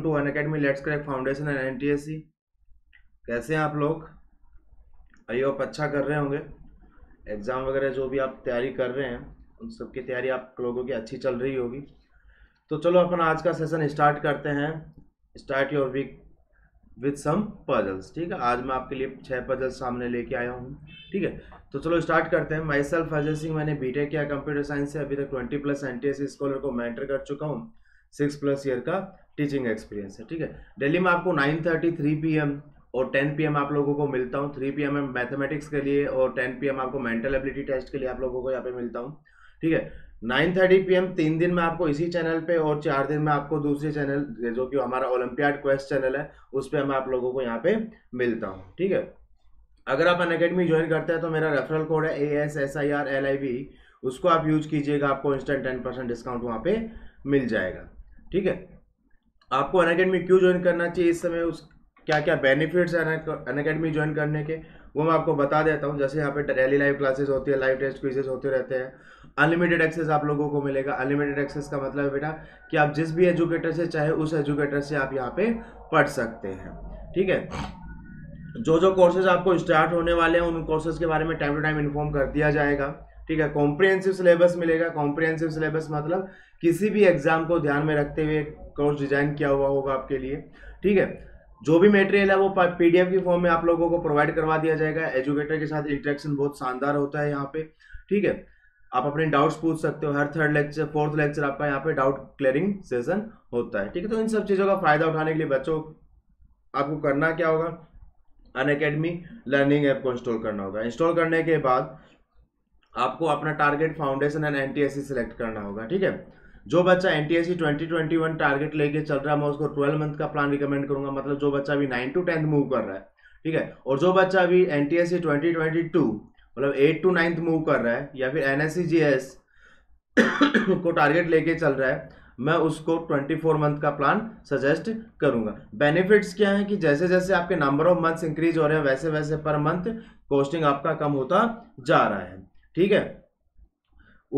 To Unacademy let's crack foundation and NTSC. कैसे हैं आप लोग? आइए, आप अच्छा कर रहे होंगे। एग्ज़ाम वगैरह जो भी आप तैयारी कर रहे हैं उन सब की तैयारी आप लोगों की अच्छी चल रही होगी। तो चलो अपन आज का सेशन स्टार्ट करते हैं। Start your week with some puzzles. ठीक है, आज मैं आपके लिए 6 पजल्स सामने लेके आया हूँ। ठीक है, तो चलो स्टार्ट करते हैं। माई सेल्फ अजय सिंह, मैंने बीटेक किया कंप्यूटर साइंस से। अभी तक 20+ एनटीएससी स्कॉलर को मेंटर कर चुका हूँ। 6+ ईयर का टीचिंग एक्सपीरियंस है। ठीक है, दिल्ली में आपको 9:30, 3 PM और 10 PM आप लोगों को मिलता हूँ। 3 PM में मैथमेटिक्स के लिए और 10 PM आपको मेंटल एबिलिटी टेस्ट के लिए आप लोगों को यहाँ पे मिलता हूँ। ठीक है, 9:30 PM 3 दिन में आपको इसी चैनल पे और 4 दिन में आपको दूसरे चैनल जो कि हमारा ओलम्पियाड क्वेस्ट चैनल है उस पर मैं आप लोगों को यहाँ पे मिलता हूँ। ठीक है, अगर आप अनअकैडमी ज्वाइन करते हैं तो मेरा रेफरल कोड है ASSIRLIVE, उसको आप यूज कीजिएगा। आपको इंस्टेंट 10% डिस्काउंट वहाँ पे मिल जाएगा। ठीक है, आपको अनअकैडमी क्यों ज्वाइन करना चाहिए, इस समय उस क्या क्या बेनिफिट्स हैं अनअकैडमी ज्वाइन करने के, वो मैं आपको बता देता हूँ। जैसे यहाँ पे डेली लाइव क्लासेस होती है, लाइव टेस्ट क्विजेस होते रहते हैं, अनलिमिटेड एक्सेस आप लोगों को मिलेगा। अनलिमिटेड एक्सेस का मतलब है बेटा कि आप जिस भी एजुकेटर से चाहे उस एजुकेटर से आप यहाँ पे पढ़ सकते हैं। ठीक है, जो जो कोर्सेज आपको स्टार्ट होने वाले हैं उन कोर्सेज के बारे में टाइम टू टाइम इन्फॉर्म कर दिया जाएगा। ठीक है, कॉम्प्रिहेंसिव सिलेबस मिलेगा। कॉम्प्रिहेंसिव सिलेबस मतलब किसी भी एग्जाम को ध्यान में रखते हुए कोर्स डिजाइन किया हुआ होगा आपके लिए। ठीक है, जो भी मटेरियल है वो PDF की फॉर्म में आप लोगों को प्रोवाइड करवा दिया जाएगा। एजुकेटर के साथ इंटरेक्शन बहुत शानदार होता है यहाँ पे। ठीक है, आप अपने डाउट्स पूछ सकते हो। हर 3rd लेक्चर 4th लेक्चर आपका यहाँ पे डाउट क्लियरिंग सेशन होता है। ठीक है, तो इन सब चीज़ों का फायदा उठाने के लिए बच्चों आपको करना क्या होगा, अनअकैडमी लर्निंग ऐप को इंस्टॉल करना होगा। इंस्टॉल करने के बाद आपको अपना target foundation and NTSC select करना होगा। ठीक है, जो बच्चा एनटीएससी 2021 टारगेट लेके चल रहा है मैं उसको 12 मंथ का प्लान रिकमेंड करूंगा। मतलब जो बच्चा अभी 9 to 10 मूव कर रहा है, ठीक है, और जो बच्चा अभी एनटीएससी 2022 मतलब 8 to 9 मूव कर रहा है या फिर NSC GS को टारगेट लेके चल रहा है, मैं उसको 24 मंथ का प्लान सजेस्ट करूंगा। बेनिफिट्स क्या हैं कि जैसे जैसे आपके नंबर ऑफ मंथ्स इंक्रीज हो रहे हैं वैसे वैसे पर मंथ कॉस्टिंग आपका कम होता जा रहा है। ठीक है,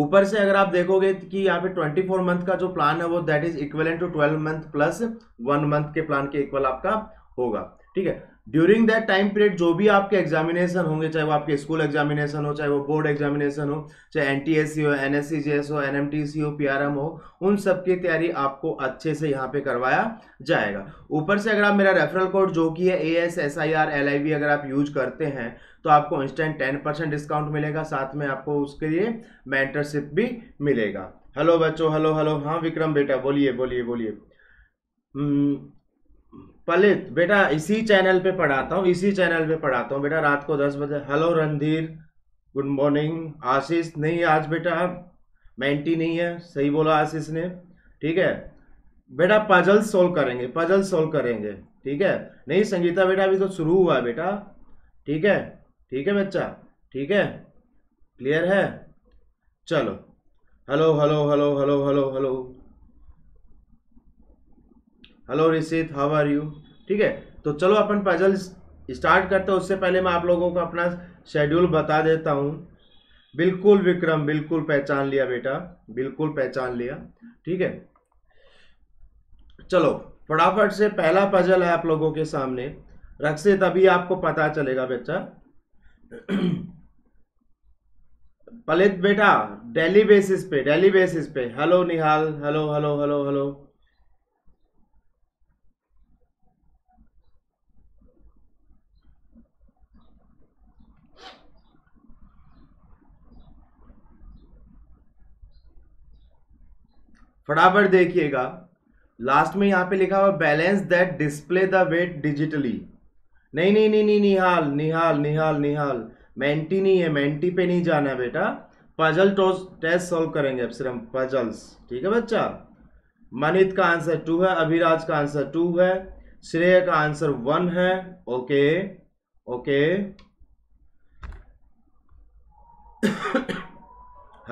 ऊपर से अगर आप देखोगे कि यहाँ पे 24 मंथ का जो प्लान है वो that is equivalent to 12 month plus 1 month के प्लान के इक्वल आपका होगा। ठीक है, ड्यूरिंग दैट टाइम पीरियड जो भी आपके एग्जामिनेशन होंगे, चाहे वो आपके स्कूल एग्जामिनेशन हो, चाहे वो बोर्ड एग्जामिनेशन हो, चाहे NTSC हो, NSC GS हो, NMTC हो, PRM हो, उन सब की तैयारी आपको अच्छे से यहाँ पे करवाया जाएगा। ऊपर से अगर आप मेरा रेफरल कोड जो कि है ASSIRLIV अगर आप यूज करते हैं तो आपको इंस्टेंट 10% डिस्काउंट मिलेगा। साथ में आपको उसके लिए मेंटरशिप भी मिलेगा। हेलो बच्चों, हेलो हेलो। हाँ विक्रम बेटा, बोलिए बोलिए बोलिए। पलित बेटा, इसी चैनल पे पढ़ाता हूँ, इसी चैनल पे पढ़ाता हूँ बेटा, रात को 10 बजे। Hello Randhir, good morning. Ashish नहीं आज बेटा, मेंटी नहीं है, सही बोला आशीष ने। ठीक है बेटा, पजल सोल्व करेंगे, पजल सोल्व करेंगे। ठीक है, नहीं संगीता बेटा अभी तो शुरू हुआ है बेटा। ठीक है, ठीक है बच्चा, ठीक है, क्लियर है। चलो, hello hello hello hello hello hello hello Rishit, how are you. ठीक है, तो चलो अपन पजल स्टार्ट करते हैं। उससे पहले मैं आप लोगों को अपना शेड्यूल बता देता हूँ। बिल्कुल विक्रम, बिल्कुल पहचान लिया बेटा, बिल्कुल पहचान लिया। ठीक है, चलो फटाफट से पहला पजल है आप लोगों के सामने। रक्षित, अभी आपको पता चलेगा बच्चा। पलित बेटा, डेली बेसिस पे, डेली बेसिस पे। Hello Nihal, hello hello hello hello. फटाफट देखिएगा, लास्ट में यहाँ पे लिखा हुआ balance that display the weight digitally. नहीं नहीं नहीं नहीं निहाल निहाल निहाल निहाल, मेंटी नहीं है, मेंटी पे नहीं जाना बेटा, पजल टेस्ट सॉल्व करेंगे अब, सिर्फ पजल्स। ठीक है बच्चा, मनित का आंसर 2 है, अभिराज का आंसर 2 है, श्रेय का आंसर 1 है। Okay okay,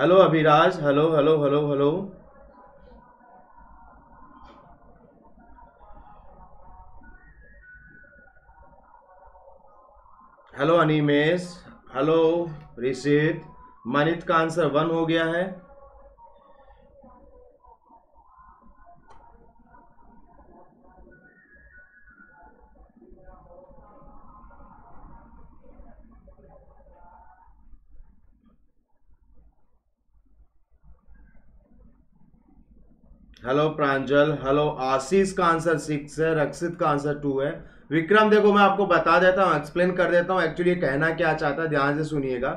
hello Abhiraj, hello hello hello hello. Hello Animesh, hello Rishit. Manit का आंसर 1 हो गया है। हेलो प्रांजल, हेलो आशीष का आंसर 6 है, रक्षित का आंसर 2 है। विक्रम देखो मैं आपको बता देता हूँ, एक्सप्लेन कर देता हूँ एक्चुअली कहना क्या चाहता है। ध्यान से सुनिएगा,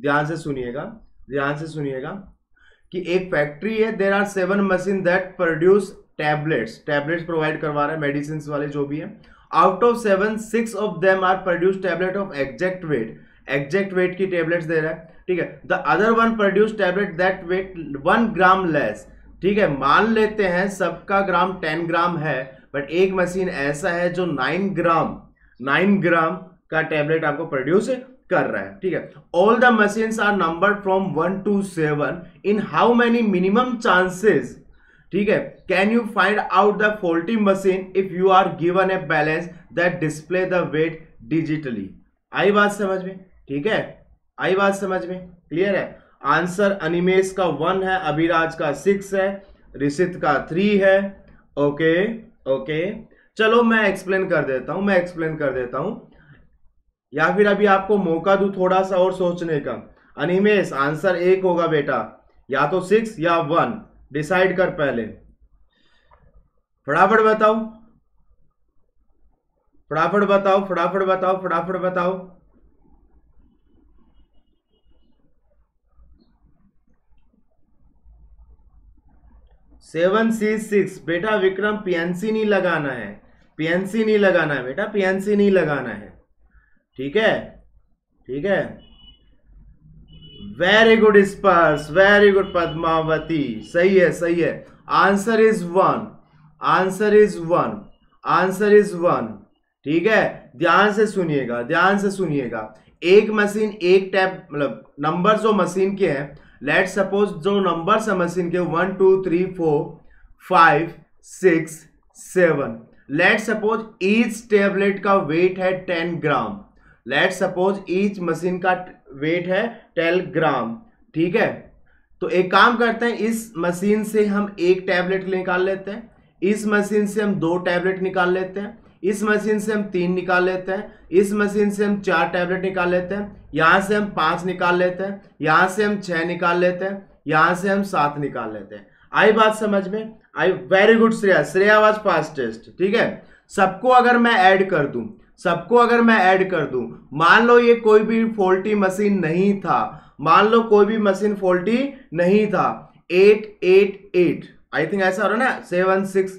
ध्यान से सुनिएगा, ध्यान से सुनिएगा कि एक फैक्ट्री है, there are 7 machine that produce tablets, tablets provide करवा रहे हैं मेडिसिन वाले जो भी हैं। Out of 7 6 of them are produce tablet of exact weight, exact weight की टैबलेट्स दे रहा है, ठीक है। The other one produce tablet that weight 1 gram less, ठीक है। मान लेते हैं सबका ग्राम 10 ग्राम है, बट एक मशीन ऐसा है जो 9 ग्राम का टैबलेट आपको प्रोड्यूस कर रहा है, ठीक है। All the machines are numbered from 1 to 7 in how many minimum chances, ठीक है, can you find out the faulty machine if you are given a balance that display the weight digitally. आई बात समझ में, ठीक है, आई बात समझ में, क्लियर है। आंसर अनिमेश का 1 है, अभिराज का 6 है, ऋषित का 3 है। ओके ओके, चलो मैं एक्सप्लेन कर देता हूं, मैं एक्सप्लेन कर देता हूं, या फिर अभी आपको मौका दूं थोड़ा सा और सोचने का। अनिमेश आंसर 1 होगा बेटा, या तो 6 या 1, डिसाइड कर पहले, फटाफट बताओ, फटाफट बताओ, फटाफट बताओ, फटाफट बताओ। C6 बेटा विक्रम, PNC नहीं लगाना है, PNC नहीं लगाना है बेटा, PNC नहीं लगाना है, ठीक है, ठीक है। Very good Sparsh, very good Padmavati, सही है, सही है। Answer is 1, answer is 1, answer is 1, ठीक है। ध्यान से सुनिएगा, ध्यान से सुनिएगा। एक मशीन एक टैब, मतलब नंबर जो मशीन के हैं, लेट सपोज जो नंबर्स है मशीन के 1 2 3 4 5 6 7, लेट सपोज ईच टैबलेट का वेट है 10 gram, let suppose each machine का वेट है 10 ग्राम, ठीक है। तो एक काम करते हैं, इस मशीन से हम एक टैबलेट निकाल लेते हैं, इस मशीन से हम 2 टैबलेट निकाल लेते हैं, इस मशीन से हम 3 निकाल लेते हैं, इस मशीन से हम 4 टैबलेट निकाल लेते हैं, यहाँ से हम 5 निकाल लेते हैं, यहाँ से हम 6 निकाल लेते हैं, यहाँ से हम 7 निकाल लेते हैं। आई बात समझ में आई। Very good Shreya, Shreya was fastest, ठीक है। सबको अगर मैं ऐड कर दूं, सबको अगर मैं ऐड कर दूं, मान लो ये कोई भी फॉल्टी मशीन नहीं था, मान लो कोई भी मशीन फॉल्टी नहीं था, 8 8 8, आई थिंक ऐसा हो रहा है ना, 7 6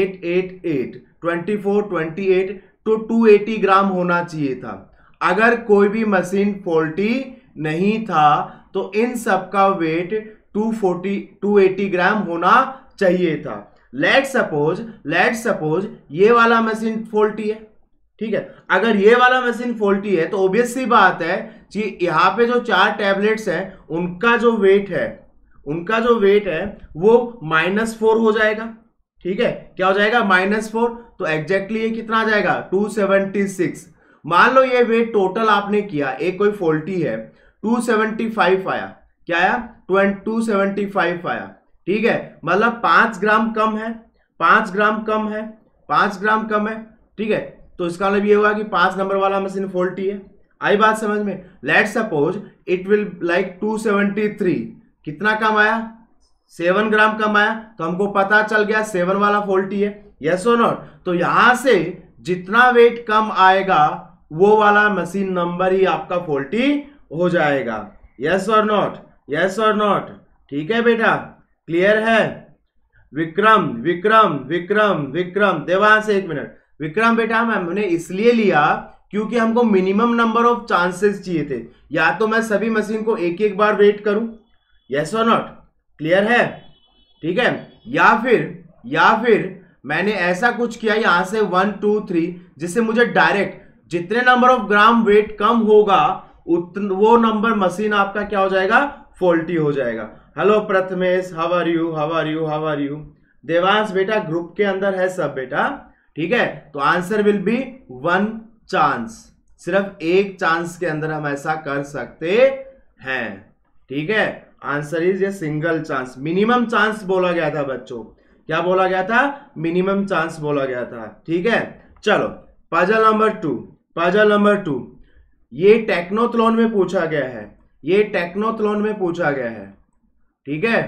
8 8 8, 24 28, तो 280 ग्राम होना चाहिए था। अगर कोई भी मशीन फॉल्टी नहीं था तो इन सब का वेट 280 ग्राम होना चाहिए था। लेट सपोज, लेट सपोज ये वाला मशीन फॉल्टी है, ठीक है। अगर ये वाला मशीन फॉल्टी है तो ऑब्वियस सी बात है कि यहाँ पे जो 4 टैबलेट्स हैं उनका जो वेट है, उनका जो वेट है वो -4 हो जाएगा, ठीक है। क्या हो जाएगा? -4। तो एग्जैक्टली ये कितना आ जाएगा? 276। मान लो ये वेट टोटल आपने किया, एक कोई फॉल्टी है, 275 आया, क्या आया? 275 आया, ठीक है। मतलब 5 ग्राम कम है, 5 ग्राम कम है, 5 ग्राम कम है, ठीक है। तो इसका मतलब ये हुआ कि 5 नंबर वाला मशीन फॉल्टी है। आई बात समझ में। Let suppose it will like 273, कितना कम आया? 7 ग्राम कम आया। तो हमको पता चल गया 7 वाला फॉल्टी है, यस और नॉट। तो यहां से जितना वेट कम आएगा वो वाला मशीन नंबर ही आपका फॉल्टी हो जाएगा, यस और नॉट, यस और नॉट, ठीक है बेटा, क्लियर है। विक्रम विक्रम विक्रम विक्रम देवांश 1 मिनट। विक्रम बेटा हमने इसलिए लिया क्योंकि हमको मिनिमम नंबर ऑफ चांसेस चाहिए थे, या तो मैं सभी मशीन को एक एक बार वेट करूं, यस और नॉट, क्लियर है, ठीक है। या फिर मैंने ऐसा कुछ किया यहाँ से 1 2 3, जिससे मुझे डायरेक्ट जितने नंबर ऑफ ग्राम वेट कम होगा वो नंबर मशीन आपका क्या हो जाएगा? फॉल्टी हो जाएगा। Hello Prathamesh, how are you, how are you, how are you. Devansh बेटा ग्रुप के अंदर है सब बेटा, ठीक है। तो आंसर विल बी 1 चांस, सिर्फ एक चांस के अंदर हम ऐसा कर सकते हैं, ठीक है। आंसर इज ये सिंगल चांस, मिनिमम चांस बोला गया था बच्चों, क्या बोला गया था? मिनिमम चांस बोला गया था, ठीक है। चलो पजल नंबर 2, पजल नंबर 2 ये टेक्नोथलॉन में पूछा गया है, ये टेक्नोथलॉन में पूछा गया है, ठीक है।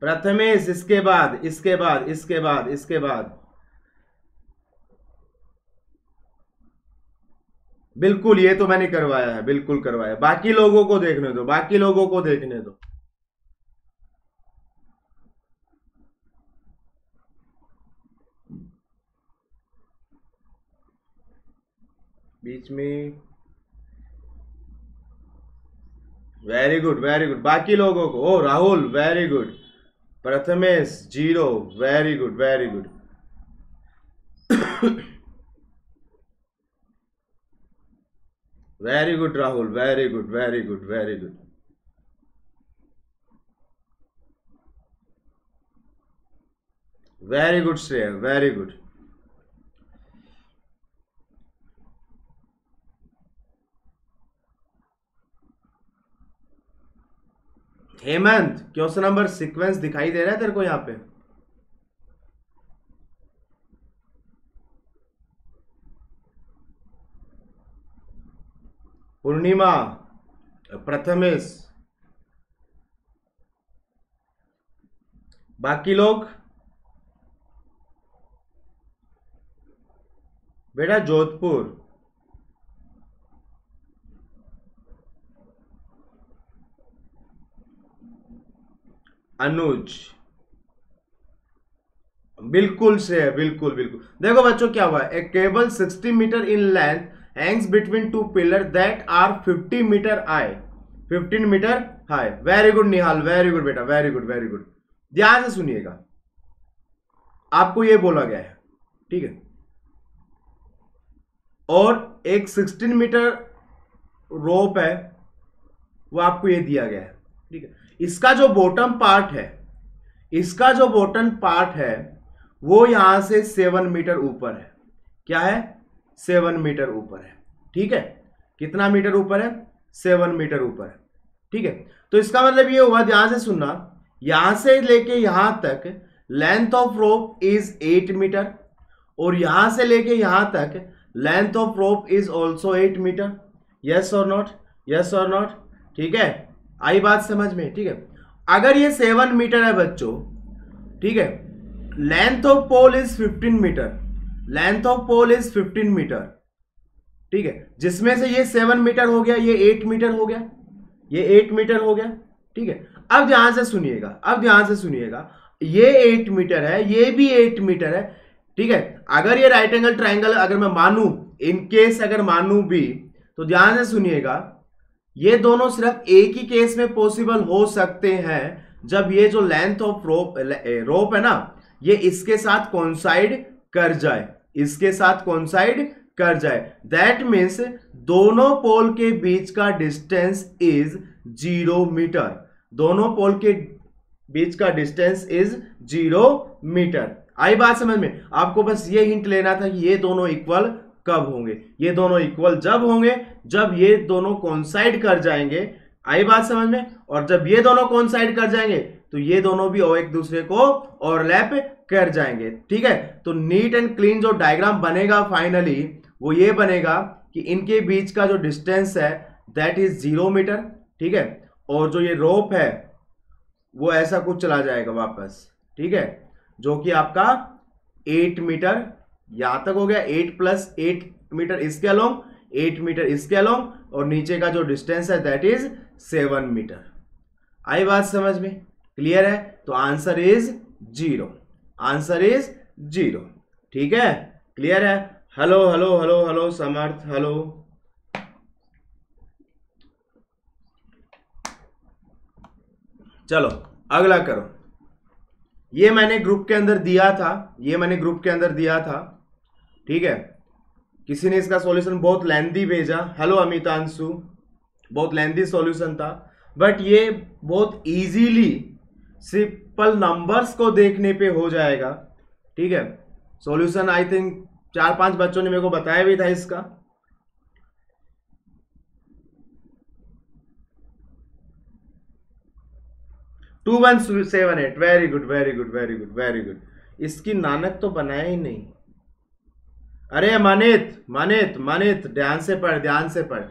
प्रथमेश, इसके बाद इसके बाद इसके बाद इसके बाद बिल्कुल ये तो मैंने करवाया है, बिल्कुल करवाया। बाकी लोगों को देखने दो, बाकी लोगों को देखने दो। बीच में वेरी गुड, वेरी गुड। बाकी लोगों को, ओ Rahul very good, Prathamesh 0, very good very good. Very good Rahul, very good very good very good. Very good Shreya, very good. Hemant, question number sequence दिखाई दे रहा है तेरे को यहां पे? पूर्णिमा, प्रथमेश, बाकी लोग। बेटा जोधपुर, अनुज, बिल्कुल से बिल्कुल बिल्कुल। देखो बच्चों क्या हुआ, a cable 60 metre in length hangs between two pillar that are 50 metre high, 15 metre high. Very good Nihal, very good बेटा, वेरी गुड वेरी गुड। ध्यान से सुनिएगा, आपको ये बोला गया है ठीक है, और एक 16 मीटर रोप है वो आपको ये दिया गया है ठीक है। इसका जो बॉटम पार्ट है, इसका जो बॉटम पार्ट है वो यहां से 7 मीटर ऊपर है। क्या है? 7 मीटर ऊपर है ठीक है। कितना मीटर ऊपर है? 7 मीटर ऊपर है ठीक है। तो इसका मतलब ये हुआ, ध्यान से सुनना, यहां से लेके यहां तक length of rope is 8 metre, और यहां से लेके यहां तक length of rope is also 8 metre. Yes और नॉट? यस और नॉट? ठीक है, आई बात समझ में? ठीक है। अगर ये 7 मीटर है बच्चों ठीक है, length of pole is 15 metre, length of pole is 15 metre ठीक है, जिसमें से ये 7 मीटर हो गया, ये 8 मीटर हो गया, ये 8 मीटर हो गया ठीक है। अब ध्यान से सुनिएगा, अब ध्यान से सुनिएगा, ये 8 मीटर है, ये भी 8 मीटर है ठीक है। अगर ये राइट एंगल ट्राइंगल अगर मैं मानू, इनकेस अगर मानू भी, तो ध्यान से सुनिएगा, ये दोनों सिर्फ एक ही केस में पॉसिबल हो सकते हैं, जब ये जो लेंथ ऑफ रोप है ना, ये इसके साथ कोइंसाइड कर जाए, इसके साथ कोइंसाइड कर जाए। दैट मीन्स दोनों पोल के बीच का डिस्टेंस इज 0 मीटर, दोनों पोल के बीच का डिस्टेंस इज 0 मीटर। आई बात समझ में? आपको बस ये हिंट लेना था कि ये दोनों इक्वल कब होंगे। ये दोनों इक्वल जब होंगे जब ये दोनों कोइंसाइड कर जाएंगे। आई बात समझ में? और जब ये दोनों कोइंसाइड कर जाएंगे तो ये दोनों भी एक दूसरे को ओवरलैप कर जाएंगे ठीक है। तो नीट एंड क्लीन जो डायग्राम बनेगा फाइनली, वो ये बनेगा कि इनके बीच का जो डिस्टेंस है दैट इज 0 मीटर ठीक है, और जो ये रोप है वो ऐसा कुछ चला जाएगा वापस ठीक है, जो कि आपका 8 मीटर यहाँ तक हो गया, 8 प्लस 8 मीटर इसके अलोंग, 8 मीटर इसके अलोंग, और नीचे का जो डिस्टेंस है दैट इज 7 मीटर। आई बात समझ में? क्लियर है? तो आंसर इज 0, आंसर इज 0 ठीक है। क्लियर है? Hello hello hello hello Samarth, hello. चलो अगला करो। ये मैंने ग्रुप के अंदर दिया था, ये मैंने ग्रुप के अंदर दिया था ठीक है। किसी ने इसका सॉल्यूशन बहुत लेंथी भेजा, हेलो अमितांशु, बहुत लेंथी सॉल्यूशन था, बट ये बहुत इजीली सिंपल नंबर्स को देखने पे हो जाएगा ठीक है। सॉल्यूशन आई थिंक 4-5 बच्चों ने मेरे को बताया भी था इसका। Two one seven eight, very good very good very good very good. इसकी नानक तो बनाया ही नहीं, अरे मानित मानित मानित ध्यान से पढ़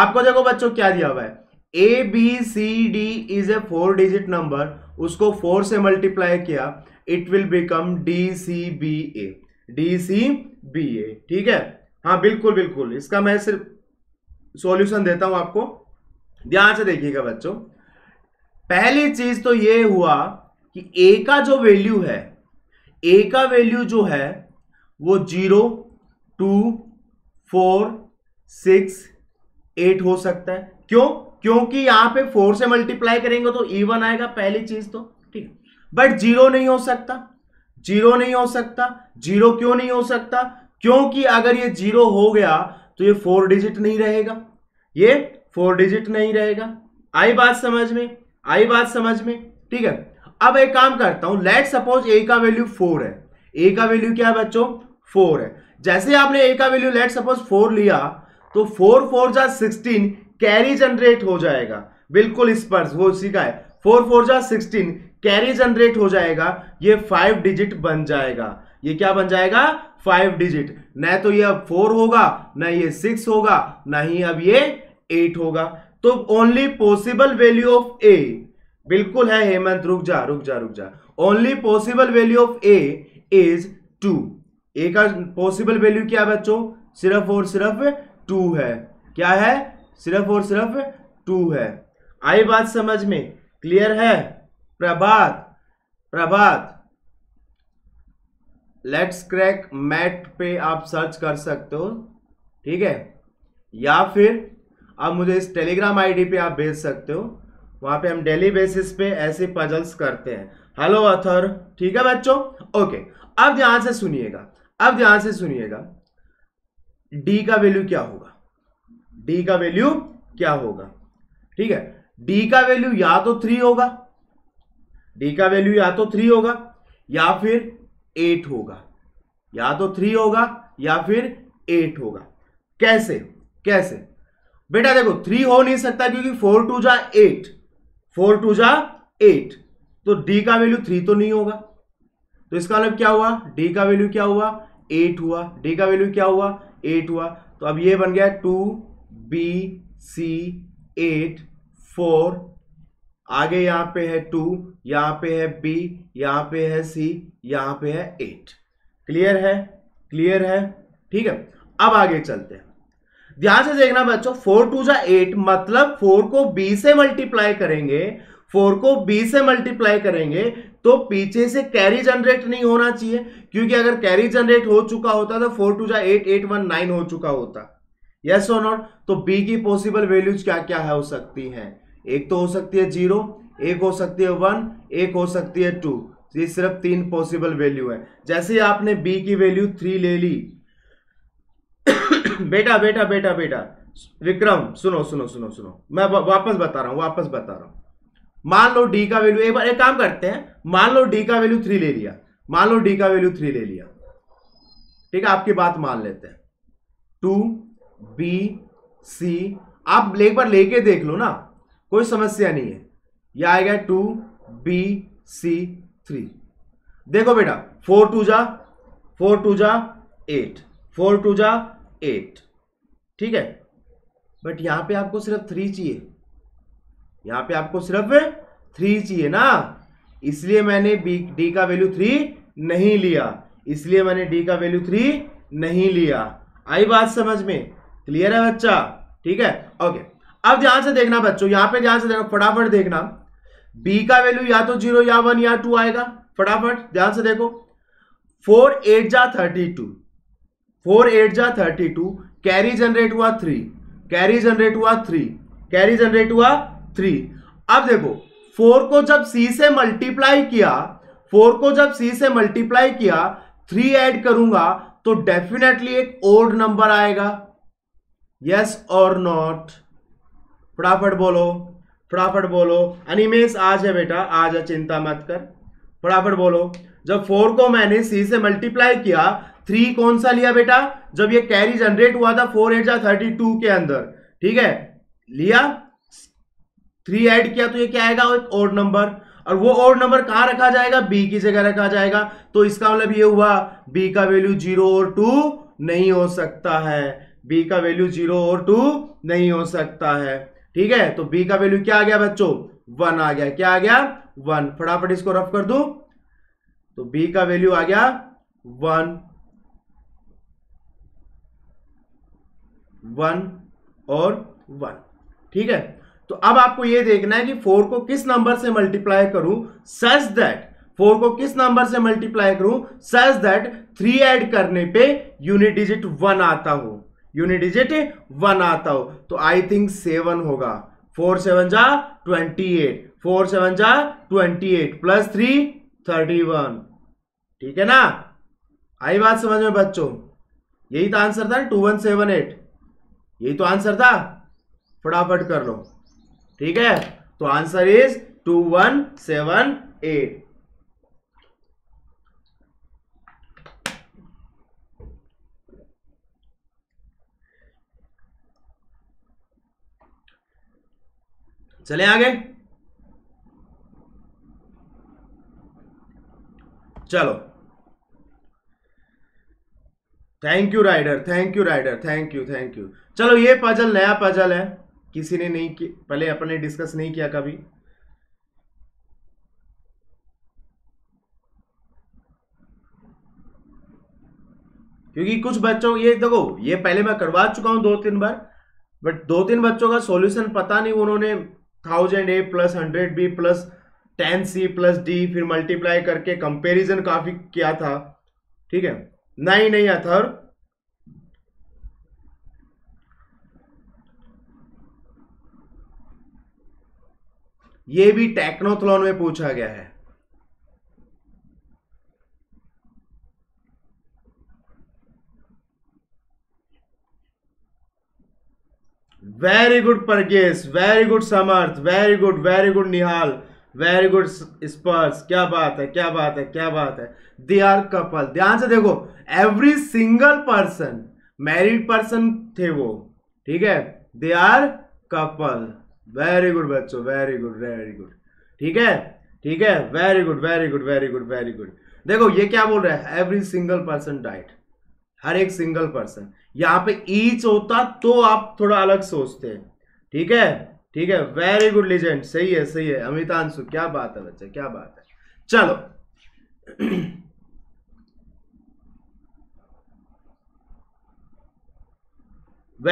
आपको देखो बच्चों क्या दिया हुआ है। A B C D is a 4 digit number, उसको 4 से मल्टीप्लाई किया it will become D C B A, D C B A. ठीक है हाँ बिल्कुल बिल्कुल, इसका मैं सिर्फ सॉल्यूशन देता हूं आपको, ध्यान से देखिएगा बच्चों। पहली चीज तो ये हुआ कि ए का जो वैल्यू है, ए का वैल्यू जो है वो 0, 2, 4, 6, 8 हो सकता है। क्यों? क्योंकि यहां पे 4 से मल्टीप्लाई करेंगे तो इवन आएगा पहली चीज तो, ठीक। बट 0 नहीं हो सकता, 0 नहीं हो सकता। 0 क्यों नहीं हो सकता? क्योंकि अगर ये 0 हो गया तो ये 4 डिजिट नहीं रहेगा, ये 4 डिजिट नहीं रहेगा। आई बात समझ में, आई बात समझ में? ठीक है अब एक काम करता हूं, लेट सपोज ए का वैल्यू 4 है। ए का वैल्यू क्या है बच्चों? 4 है। जैसे आपने ए का वैल्यू लेट सपोज 4 लिया तो 4 4 जा 16 कैरी जनरेट हो जाएगा। बिल्कुल स्पर्श वो उसी का है, 4 4 जा 16 कैरी जनरेट हो जाएगा, ये 5 डिजिट बन जाएगा। ये क्या बन जाएगा? 5 डिजिट। ना तो ये अब 4 होगा, ना ये 6 होगा, ना ही अब ये 8 होगा। तो only possible value of A, बिल्कुल है हेमंत रुक जा, only possible value of A is 2। A का पॉसिबल वैल्यू क्या है बच्चों? सिर्फ और सिर्फ 2 है। क्या है? सिर्फ और सिर्फ 2 है। आई बात समझ में? क्लियर है? Prabhat Prabhat let's crack mat पे आप सर्च कर सकते हो, ठीक है, या फिर आप मुझे इस टेलीग्राम आईडी पे आप भेज सकते हो, वहां पे हम डेली बेसिस पे ऐसे पजल्स करते हैं। हेलो अथर, ठीक है बच्चों? ओके अब ध्यान से सुनिएगा, अब ध्यान से सुनिएगा। डी का वैल्यू क्या होगा? डी का वैल्यू क्या होगा? ठीक है डी का वैल्यू या तो 3 होगा, डी का वैल्यू या तो 3 होगा या फिर 8 होगा, या तो 3 होगा या फिर 8 होगा। कैसे कैसे बेटा? देखो 3 हो नहीं सकता क्योंकि 4 2 जा 8, 4 2 जा 8, तो डी का वैल्यू 3 तो नहीं होगा। तो इसका मतलब क्या हुआ? डी का वैल्यू क्या हुआ? 8 हुआ। डी का वैल्यू क्या हुआ? 8 हुआ। तो अब ये बन गया 2 B C 8 4, आगे यहाँ पे है 2, यहाँ पे है B, यहाँ पे है C, यहाँ पे है 8। क्लियर है? क्लियर है, ठीक है। अब आगे चलते हैं, ध्यान से देखना बच्चों। 4 2 जा 8 मतलब 4 को B से मल्टीप्लाई करेंगे, 4 को B से मल्टीप्लाई करेंगे तो पीछे से कैरी जनरेट नहीं होना चाहिए, क्योंकि अगर कैरी जनरेट हो चुका होता तो 4 2 जा 8 8 1 9 हो चुका होता। यस और नॉट? तो B की पॉसिबल वैल्यूज क्या क्या है हो सकती हैं? एक तो हो सकती है 0, एक हो सकती है 1, एक हो सकती है 2। ये सिर्फ 3 पॉसिबल वैल्यू है। जैसे आपने B की वैल्यू 3 ले ली बेटा बेटा बेटा बेटा विक्रम सुनो सुनो सुनो सुनो, मैं वापस बता रहा हूँ, वापस बता रहा हूँ। मान लो डी का वैल्यू, एक बार एक काम करते हैं, मान लो डी का वैल्यू 3 ले लिया, मान लो डी का वैल्यू 3 ले लिया, ठीक है, आपकी बात मान लेते हैं। 2 B C आप एक बार लेके देख लो ना, कोई समस्या नहीं है। यह आएगा 2 B C 3। देखो बेटा 4 2 जा 8, 4 2 जा 8, ठीक है, बट यहां पे आपको सिर्फ 3 चाहिए, यहां पे आपको सिर्फ 3 चाहिए ना, इसलिए मैंने डी का वैल्यू 3 नहीं लिया, इसलिए मैंने डी का वैल्यू 3 नहीं लिया। आई बात समझ में? क्लियर है बच्चा? ठीक है ओके। अब ध्यान से देखना बच्चों, यहां पे ध्यान से देखना, फटाफट देखना। बी का वैल्यू या तो 0 या 1 या 2 आएगा, फटाफट ध्यान से देखो। 4 8 जा 32, 4 8 जा 32 कैरी जनरेट हुआ 3, कैरी जनरेट हुआ 3, कैरी जनरेट हुआ 3। अब देखो 4 को जब C से मल्टीप्लाई किया, 4 को जब C से मल्टीप्लाई किया 3 ऐड करूंगा तो डेफिनेटली एक ओड नंबर आएगा। यस और नॉट? फटाफट बोलो, फटाफट बोलो। अनिमेश आज है बेटा, आज है, चिंता मत कर, फटाफट बोलो। जब 4 को मैंने C से मल्टीप्लाई किया 3 कौन सा लिया बेटा? जब ये कैरी जनरेट हुआ था 4 8 जा 32 के अंदर, ठीक है, लिया 3 ऐड किया तो ये क्या आएगा? एक ओड नंबर। और वो ओड नंबर कहाँ रखा जाएगा? B की जगह रखा जाएगा। तो इसका मतलब ये हुआ B का वैल्यू 0 और 2 नहीं हो सकता है, बी का वैल्यू 0 और 2 नहीं हो सकता है। ठीक है, तो बी का वैल्यू क्या आ गया बच्चों? 1 आ गया। क्या आ गया? 1। फटाफट इसको रफ कर दो, तो बी का वैल्यू आ गया 1, 1 और 1। ठीक है, तो अब आपको यह देखना है कि 4 को किस नंबर से मल्टीप्लाई करूं सच दैट 4 को किस नंबर से मल्टीप्लाई करूं सच दैट 3 ऐड करने पे यूनिट डिजिट 1 आता हो, यूनिट डिजिट 1 आता हो। तो आई थिंक 7 होगा। 4 7 जा 28, 4 7 जा 28 +3 31। ठीक है ना, आई बात समझ में बच्चों? यही तो आंसर था 2178, यही तो आंसर था। फटाफट कर लो। ठीक है, तो आंसर इज 2178। चले आगे, चलो। Thank you rider, thank you rider, thank you, thank you. चलो, ये पजल नया पजल है, किसी ने नहीं की, पहले अपन ने डिस्कस नहीं किया कभी। क्योंकि कुछ बच्चों, ये देखो, ये पहले मैं करवा चुका हूं 2-3 बार, बट 2-3 बच्चों का सॉल्यूशन पता नहीं, उन्होंने 1000A + 100B + 10C + D फिर मल्टीप्लाई करके कंपैरिजन काफी किया था। ठीक है, नहीं अथर, ये भी टेक्नोथलॉन में पूछा गया है। Very good Pargesh, very good Samarth, very good Nihal, very good Sparsh. क्या बात है, क्या बात है, क्या बात है। They are couple. ध्यान से देखो, every single person, married person थे वो। ठीक है, they are couple. Very good बच्चों, वेरी गुड, वेरी गुड। ठीक है, ठीक है, very good, very good, very good, very good. देखो ये क्या बोल रहा है, एवरी सिंगल पर्सन डाइट, हर एक सिंगल पर्सन। यहाँ पे ईच होता तो आप थोड़ा अलग सोचते। ठीक है, ठीक है, वेरी गुड लीजेंड, सही है, सही है। अमितांशु, क्या बात है बच्चे, क्या बात है। चलो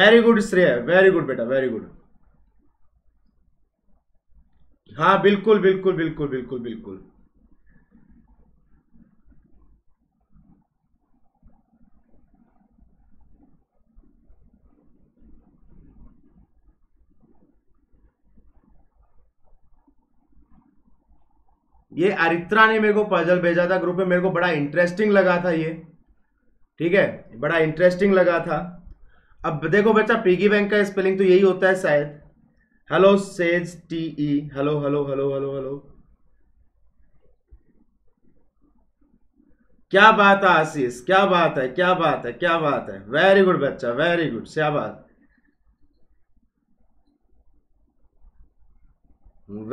very good Shrey, very good बेटा, वेरी गुड। हाँ बिल्कुल बिल्कुल बिल्कुल बिल्कुल बिल्कुल। ये अरित्रा ने मेरे को पजल भेजा था ग्रुप में, मेरे को बड़ा इंटरेस्टिंग लगा था ये। ठीक है, बड़ा इंटरेस्टिंग लगा था। अब देखो बच्चा, पिगी बैंक का स्पेलिंग तो यही होता है शायद। हेलो सेज TE, hello hello hello hello hello. क्या बात है आशीष, क्या बात है, क्या बात है, क्या बात है। वेरी गुड बच्चा, वेरी गुड, शाबाश,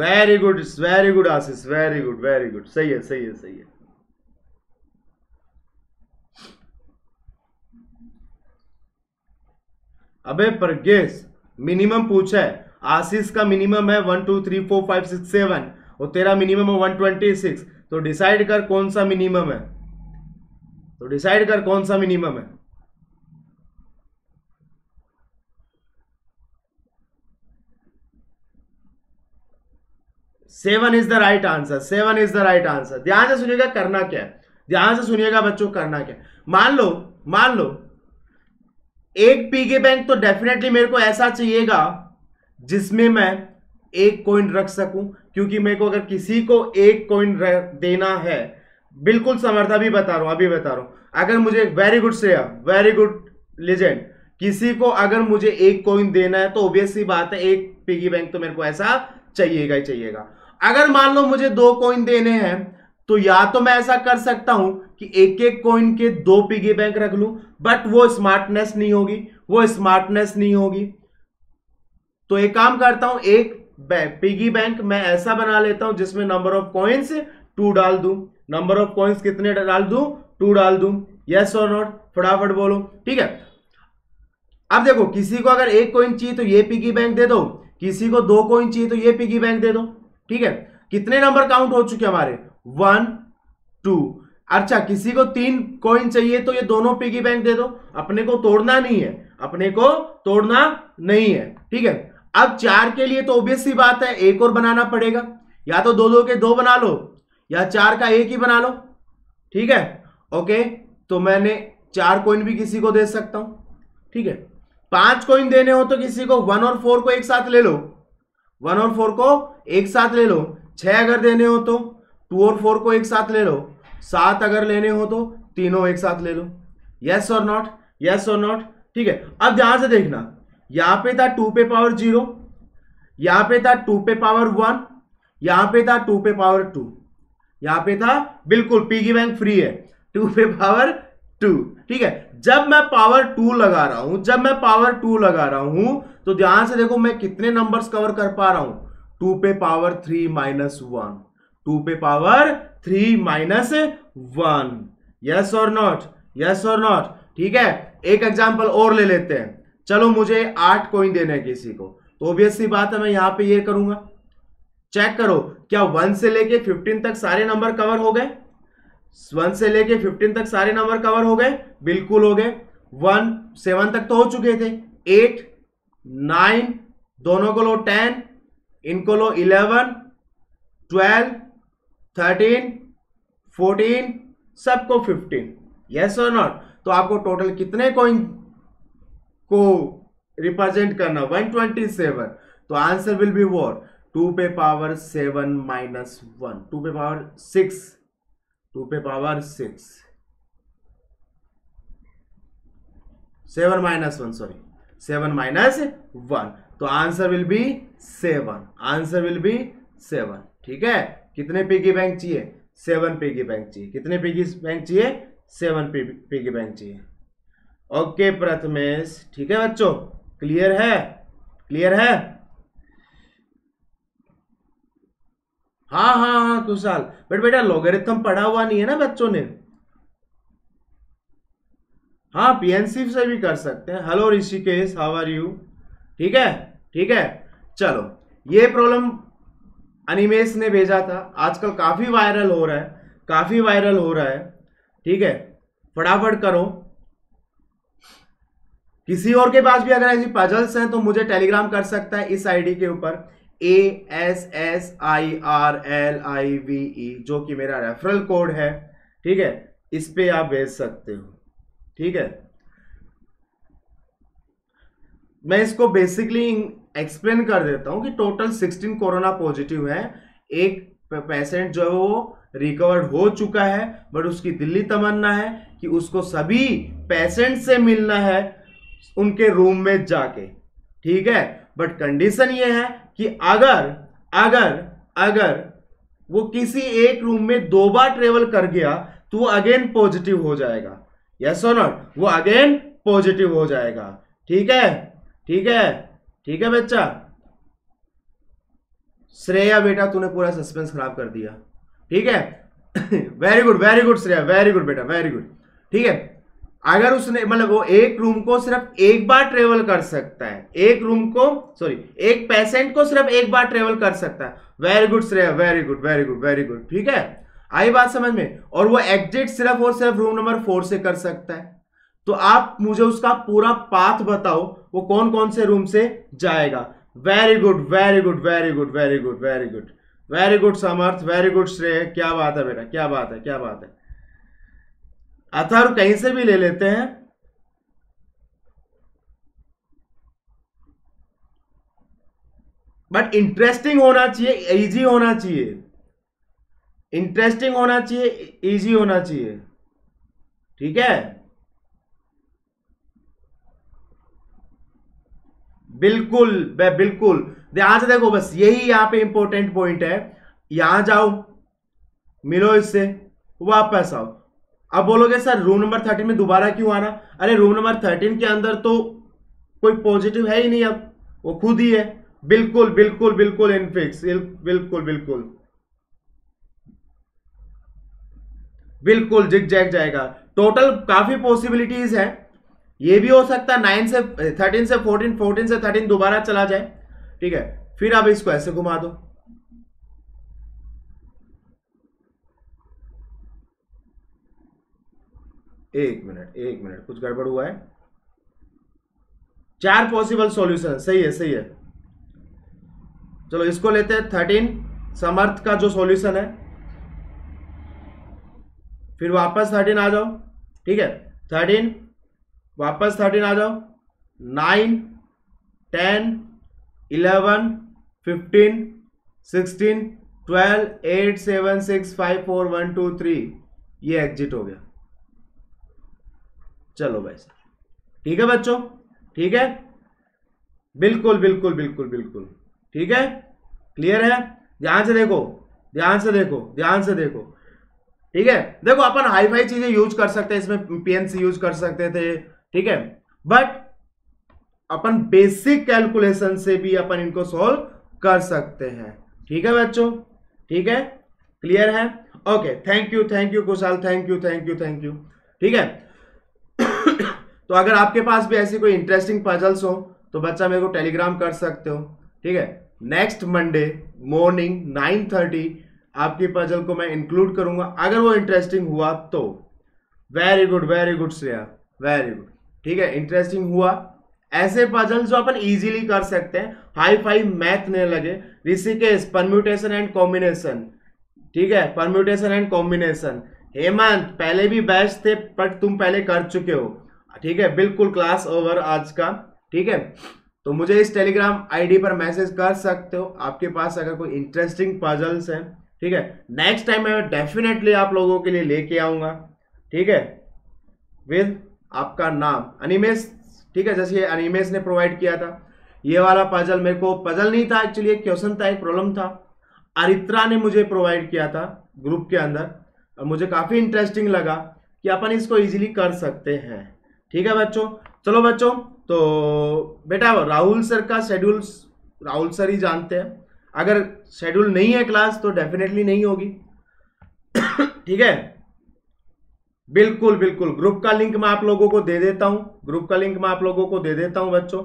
very good, very good Ashish, very good, very good, सही है, सही है, सही है। अबे परगेश, मिनिमम पूछा है। आशीष का मिनिमम है 1 2 3 4 5 6 7 और तेरा मिनिमम है 126। तो डिसाइड कर कौन सा मिनिमम है, तो डिसाइड कर कौन सा मिनिमम है। Seven is the right answer, seven is the right answer. ध्यान से सुनिएगा करना क्या है, ध्यान से सुनिएगा बच्चों करना क्या। मान लो एक पिगी बैंक तो डेफिनेटली मेरे को ऐसा चाहिएगा जिसमें मैं एक कॉइन रख सकूं, क्योंकि मेरे को अगर किसी को एक कॉइन देना है, बिल्कुल समर्था भी बता रहा हूं, अभी बता रहा हूं। अगर मुझे, very good Shreya, very good legend, किसी को अगर मुझे एक कॉइन देना है तो ऑब्वियसली बात है एक पिगी बैंक तो मेरे को ऐसा चाहिएगा ही चाहिएगा। अगर मान लो मुझे 2 कॉइन देने हैं, तो या तो मैं ऐसा कर सकता हूं कि एक कॉइन के 2 पिगी बैंक रख लूं, बट वो स्मार्टनेस नहीं होगी, वो स्मार्टनेस नहीं होगी। तो एक काम करता हूं, एक पिगी बैंक मैं ऐसा बना लेता हूं जिसमें नंबर ऑफ कॉइन्स 2 डाल दूं, नंबर ऑफ कॉइन्स कितने डाल दूं, 2 डाल दूं। यस और नॉट फटाफट बोलो, ठीक है। अब देखो किसी को अगर एक कॉइन चाहिए तो ये पिगी बैंक दे दो, किसी को दो कॉइन चाहिए तो ये पिगी बैंक दे दो, ठीक है। कितने नंबर काउंट हो चुके हमारे, 1 2। अच्छा किसी को 3 कॉइन चाहिए तो ये दोनों पिगी बैंक दे दो, अपने को तोड़ना नहीं है, अपने को तोड़ना नहीं है, ठीक है। अब 4 के लिए तो ऑब्वियस सी बात है एक और बनाना पड़ेगा, या तो 2 के 2 बना लो या 4 का 1 ही बना लो, ठीक है। ओके तो मैंने 4 कॉइन भी किसी को दे सकता हूं, ठीक है। 5 कॉइन देने हो तो किसी को 1 और 4 को एक साथ ले लो, 1 और 4 को एक साथ ले लो। 6 अगर देने हो तो 2 और 4 को एक साथ ले लो। 7 अगर लेने हो तो तीनों एक साथ ले लो। यस और नॉट, यस और नॉट, ठीक है। अब ध्यान से देखना, यहां पे था 2 पे पावर 0, यहां पे था 2 पे पावर 1, यहां पे था 2 पे पावर 2, यहां पे था बिल्कुल पिगी बैंक फ्री है 2 पे पावर 2, ठीक है। जब मैं पावर 2 लगा रहा हूं, जब मैं पावर 2 लगा रहा हूं तो ध्यान से देखो मैं कितने नंबर्स कवर कर पा रहा हूं, 2 पे पावर 3 माइनस 1, 2 पे पावर 3 माइनस 1। यस और नॉट, यस और नॉट, ठीक है। एक एग्जाम्पल और ले लेते हैं, चलो मुझे 8 कॉइन देने हैं किसी को, तो ऑब्वियस सी बात है मैं यहां पे ये करूंगा, चेक करो क्या 1 से लेके 15 तक सारे नंबर कवर हो गए, 1 से लेके 15 तक सारे नंबर कवर हो गए, बिल्कुल हो गए। 1 7 तक तो हो चुके थे, 8 9 दोनों को लो, 10 इनको लो, 11 12 13 14 सबको 15। यस और नॉट, तो आपको टोटल कितने कॉइन को रिप्रेजेंट करना, 127, तो आंसर विल बी व्हाट, 2 पे पावर 7 माइनस 1, 2 पे पावर 6, 2 पे पावर 6, 7 माइनस 1, सॉरी 7 माइनस 1, तो answer will be 7, answer will be 7, ठीक है। कितने पिगी बैंक चाहिए, 7 पिगी बैंक चाहिए, कितने पिगी बैंक चाहिए, 7 पिगी बैंक चाहिए। ओके प्रथमेश, ठीक है बच्चों, क्लियर है, क्लियर है, हाँ हाँ हाँ कुशाल। बट बेटा लॉगरिथम पढ़ा हुआ नहीं है ना बच्चों ने, हाँ पीएनसी से भी कर सकते हैं। Hello Rishikesh, how are you, ठीक है, ठीक है। चलो ये प्रॉब्लम अनिमेश ने भेजा था, आजकल काफी वायरल हो रहा है, काफी वायरल हो रहा है, ठीक है। फटाफट करो, किसी और के पास भी अगर ऐसी पजल्स हैं तो मुझे टेलीग्राम कर सकता है इस आईडी के ऊपर, ASSIRLIVE, जो कि मेरा रेफरल कोड है, ठीक है, इस पे आप भेज सकते हो, ठीक है। मैं इसको बेसिकली एक्सप्लेन कर देता हूं कि टोटल 16 कोरोना पॉजिटिव हैं, एक पेशेंट जो है वो रिकवर्ड हो चुका है, बट उसकी दिल्ली तमन्ना है कि उसको सभी पेशेंट से मिलना है उनके रूम में जाके, ठीक है। बट कंडीशन ये है कि अगर अगर अगर वो किसी एक रूम में 2 बार ट्रेवल कर गया तो वो अगेन पॉजिटिव हो जाएगा। यस और नॉट, वो अगेन पॉजिटिव हो जाएगा, ठीक है, ठीक है, ठीक है बच्चा। श्रेया बेटा तूने पूरा सस्पेंस खराब कर दिया, ठीक है। Very good, very good Shreya, very good बेटा, वेरी गुड, ठीक है। अगर उसने मतलब वो एक रूम को सिर्फ 1 बार ट्रेवल कर सकता है, एक रूम को सॉरी एक पेशेंट को सिर्फ 1 बार ट्रेवल कर सकता है। Very good Shreya, very good, very good, very good, ठीक है, आई बात समझ में। और वो एग्जिट सिर्फ और सिर्फ रूम नंबर 4 से कर सकता है। तो आप मुझे उसका पूरा पाथ बताओ, वो कौन कौन से रूम से जाएगा। Very good, very good, very good, very good, very good, very good Samarth, very good Shrey, क्या बात है बेटा, क्या बात है, क्या बात है। अथर कहीं से भी ले लेते हैं, बट इंटरेस्टिंग होना चाहिए, इजी होना चाहिए, इंटरेस्टिंग होना चाहिए, इजी होना चाहिए, ठीक है, बिल्कुल बिल्कुल। ध्यान से देखो, बस यही यहां पे इंपॉर्टेंट पॉइंट है। यहां जाओ, मिलो इससे, वापस आओ। अब बोलोगे सर रूम नंबर 13 में दोबारा क्यों आना, अरे रूम नंबर 13 के अंदर तो कोई पॉजिटिव है ही नहीं, अब वो खुद ही है। बिल्कुल बिल्कुल बिल्कुल इनफिक्स, बिल्कुल बिल्कुल बिल्कुल जिग-जैग जाएगा। टोटल काफी पॉसिबिलिटीज है, ये भी हो सकता है 9 से 13 से 14, 14 से 13 दोबारा चला जाए, ठीक है। फिर आप इसको ऐसे घुमा दो, एक मिनट कुछ गड़बड़ हुआ है। 4 पॉसिबल सॉल्यूशन, सही है। चलो इसको लेते हैं 13 समर्थ का जो सॉल्यूशन है, फिर वापस 13 आ जाओ, ठीक है। 13 वापस 13 आ जाओ, 9 10 11 15 16 12 8 7 6 5 4 1 2 3, ये एग्जिट हो गया। चलो भाई साहब, ठीक है बच्चों, ठीक है, बिल्कुल बिल्कुल बिल्कुल बिल्कुल ठीक है, क्लियर है। ध्यान से देखो, ठीक है। देखो अपन हाई फाई चीजें यूज कर सकते हैं, इसमें पीएनसी यूज कर सकते थे, ठीक है, बट अपन बेसिक कैलकुलेशन से भी अपन इनको सॉल्व कर सकते हैं, ठीक है बच्चों, ठीक है, क्लियर है। Okay, thank you Kushal, thank you, ठीक है। तो अगर आपके पास भी ऐसी कोई इंटरेस्टिंग पजल्स हो तो बच्चा मेरे को टेलीग्राम कर सकते हो, ठीक है। नेक्स्ट मंडे मॉर्निंग 9:30 आपकी पजल को मैं इंक्लूड करूंगा, अगर वो इंटरेस्टिंग हुआ तो। Very good Shreya, very good, ठीक है। इंटरेस्टिंग हुआ ऐसे पजल जो अपन इजीली कर सकते हैं, हाई फाई मैथ नहीं लगे। ऋषिकेश परम्यूटेशन एंड कॉम्बिनेशन, ठीक है, परम्यूटेशन एंड कॉम्बिनेशन। हेमंत पहले भी बैच थे बट तुम पहले कर चुके हो, ठीक है, बिल्कुल क्लास ओवर आज का, ठीक है। तो मुझे इस टेलीग्राम आईडी पर मैसेज कर सकते हो आपके पास अगर कोई इंटरेस्टिंग पजल्स हैं, ठीक है। नेक्स्ट टाइम मैं डेफिनेटली आप लोगों के लिए लेके आऊँगा, ठीक है, विद आपका नाम अनिमेश, ठीक है, जैसे अनिमेश ने प्रोवाइड किया था। ये वाला पजल मेरे को पजल नहीं था एक्चुअली, एक क्वेश्चन था, एक प्रॉब्लम था, अरित्रा ने मुझे प्रोवाइड किया था ग्रुप के अंदर, और मुझे काफ़ी इंटरेस्टिंग लगा कि अपन इसको ईजिली कर सकते हैं, ठीक है बच्चों। चलो बच्चों, तो बेटा राहुल सर का शेड्यूल राहुल सर ही जानते हैं, अगर शेड्यूल नहीं है क्लास तो डेफिनेटली नहीं होगी, ठीक है, बिल्कुल। ग्रुप का लिंक मैं आप लोगों को दे देता हूं, बच्चों,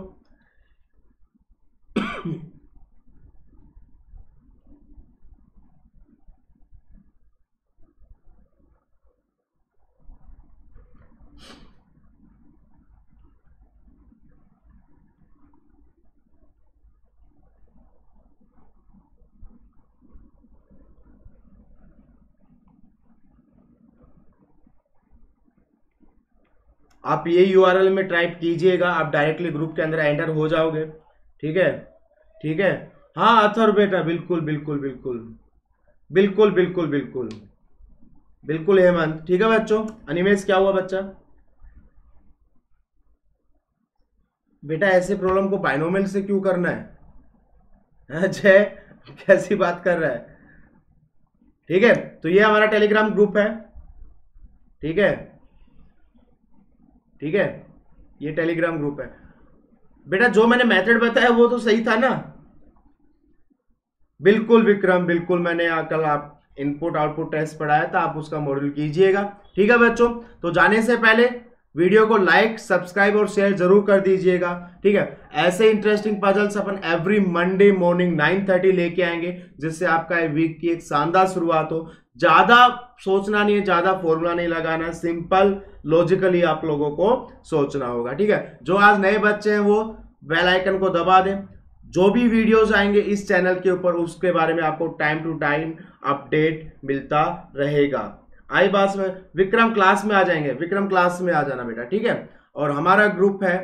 आप ये यूआरएल में टाइप कीजिएगा, आप डायरेक्टली ग्रुप के अंदर एंटर हो जाओगे, ठीक है। हाँ अथर बेटा, बिल्कुल हेमंत, ठीक है बच्चों। अनिमेश क्या हुआ बच्चा? बेटा ऐसे प्रॉब्लम को बाइनोमियल से क्यों करना है? अजय कैसी बात कर रहा है, ठीक है। तो ये हमारा टेलीग्राम ग्रुप है, ठीक है, ये टेलीग्राम ग्रुप है। बेटा जो मैंने मेथड बताया वो तो सही था ना? बिल्कुल विक्रम, बिल्कुल, मैंने कल आप इनपुट आउटपुट टेस्ट पढ़ाया था, आप उसका मॉड्यूल कीजिएगा, ठीक है बच्चों। तो जाने से पहले वीडियो को लाइक, सब्सक्राइब और शेयर जरूर कर दीजिएगा, ठीक है। ऐसे इंटरेस्टिंग पजल्स अपन एवरी मंडे मॉर्निंग 9:30 लेके आएंगे, जिससे आपका वीक की एक शानदार शुरुआत हो। ज़्यादा सोचना नहीं है, ज़्यादा फॉर्मूला नहीं लगाना, सिंपल लॉजिकली आप लोगों को सोचना होगा, ठीक है। जो आज नए बच्चे हैं वो बेल आइकन को दबा दें, जो भी वीडियोस आएंगे इस चैनल के ऊपर उसके बारे में आपको टाइम टू टाइम अपडेट मिलता रहेगा। आई बात में विक्रम क्लास में आ जाएंगे, विक्रम क्लास में आ जाना बेटा, ठीक है। और हमारा ग्रुप है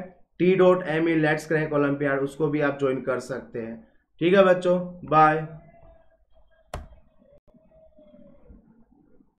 t.me Let's Crack Olympiad, उसको भी आप ज्वाइन कर सकते हैं, ठीक है बच्चों, बाय।